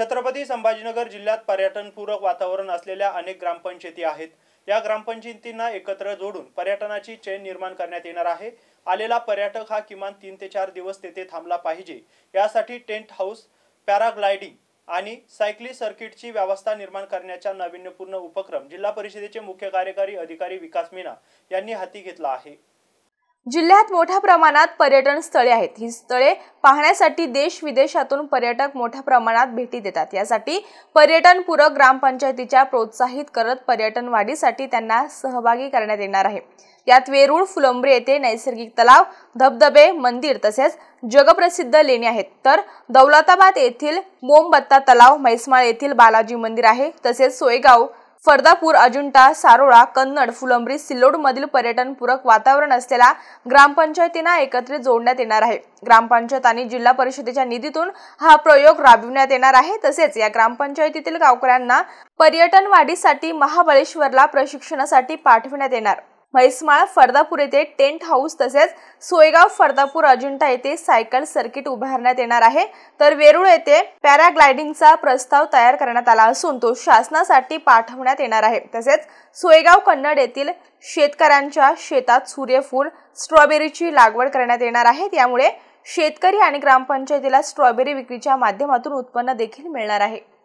छत्रपति संभाजीनगर जिल्ह्यात पर्यटनपूरक वातावरण असलेल्या अनेक ग्रामपंचायती आहेत। या ग्रामपंचायतींना एकत्र जोडून पर्यटनाची चेन निर्माण करण्यात येणार आहे। आलेला पर्यटक हा किमान 3 ते 4 दिवस तेथे थांबला पाहिजे। यासाठी टेंट हाऊस, पॅराग्लायडिंग आणि सायकली सर्किटची व्यवस्था निर्माण करण्याचा नाविन्यपूर्ण उपक्रम जिल्हा परिषदेचे मुख्य कार्यकारी अधिकारी विकास मीना यांनी हाती घेतला आहे। जिल्ह्यात मोठ्या प्रमाणात पर्यटन स्थळे आहेत। ही स्थळे पाहण्यासाठी देश विदेशातून पर्यटक मोठ्या प्रमाणात भेटी देतात। यासाठी पर्यटनपूरक ग्रामपंचायतीच्या प्रोत्साहित करत पर्यटन वाढीसाठी त्यांना सहभागी करण्यात येणार आहे। यात वेरूळ फुलंबरी येथे नैसर्गिक तलाव, धबधबे, मंदिर तसेच जगप्रसिद्ध लेणी आहेत, तर दौलताबाद येथील मोमबत्ता तलाव, मैसमार येथील बालाजी मंदिर आहे, तसेच सोयगाव, फर्दापूर, अजिंठा, सारोड़ा, कन्नड़, फुलंबरी, सिलोड़ मधील पर्यटनपूरक वातावरण असलेला ग्रामपंचायतींना एकत्रित जोडण्यात येणार आहे। ग्रामपंचायत आणि जिल्हा परिषदेच्या निधीतून हा प्रयोग राबविण्यात येणार आहे। तसेच या ग्रामपंचायतीतील गावकऱ्यांना पर्यटन वाढीसाठी महाबलेश्वरला प्रशिक्षणासाठी पाठविण्यात येणार। मैसमार, फर्दापूर येथे टेंट हाऊस तसेच सोयगाव, फर्दापूर, अजिंठा येथे सायकल सर्किट उभारण्यात येणार आहे, तर वेरूळ येथे पॅराग्लायडिंगचा प्रस्ताव तयार करण्यात आला असून तो शासनासाठी पाठवण्यात येणार आहे। तसेच सोयगाव, कन्नड़ येथील शेतकऱ्यांच्या शेतात सूर्यफूल, स्ट्रॉबेरीची लागवड करण्यात येणार आहे। त्यामुळे शेतकरी आणि ग्रामपंचायतीला स्ट्रॉबेरी विक्रीच्या माध्यमातून उत्पन्न देखील मिळणार आहे।